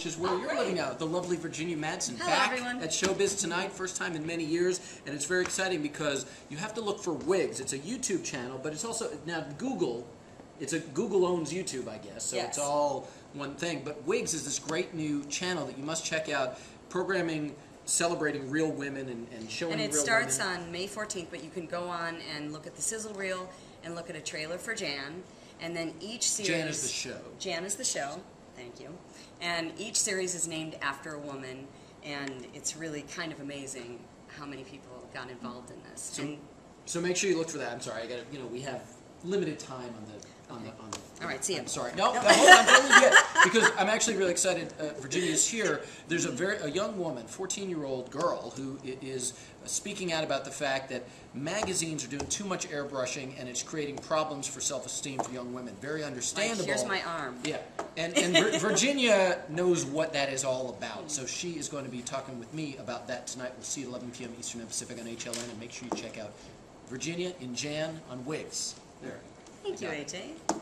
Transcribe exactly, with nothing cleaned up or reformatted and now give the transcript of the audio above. Which is where oh, you're great. living out, the lovely Virginia Madsen. Hello, back everyone. At Showbiz Tonight, first time in many years, and it's very exciting because you have to look for Wigs. It's a YouTube channel, but it's also, now Google, it's a, Google owns YouTube, I guess, so yes. It's all one thing. But Wigs is this great new channel that you must check out, programming, celebrating real women and, and showing real women. And it starts women. on May fourteenth, but you can go on and look at the sizzle reel and look at a trailer for Jan, and then each series... Jan is the show. Jan is the show. Thank you. And each series is named after a woman, and it's really kind of amazing how many people got involved in this. So, and so make sure you look for that. I'm sorry, I got you know we have limited time on the on okay. the on. The, All right, see you. I'm sorry. No, no. no hold on, hold on, because I'm actually really excited. Uh, Virginia's here. There's a very a young woman, fourteen-year-old girl, who is speaking out about the fact that magazines are doing too much airbrushing, and it's creating problems for self-esteem for young women. Very understandable. Like, here's my arm. Yeah. And, and Virginia knows what that is all about, so she is going to be talking with me about that tonight. We'll see at eleven P M Eastern and Pacific on H L N, and make sure you check out Virginia and Jan on Wigs. There. Thank you, A J.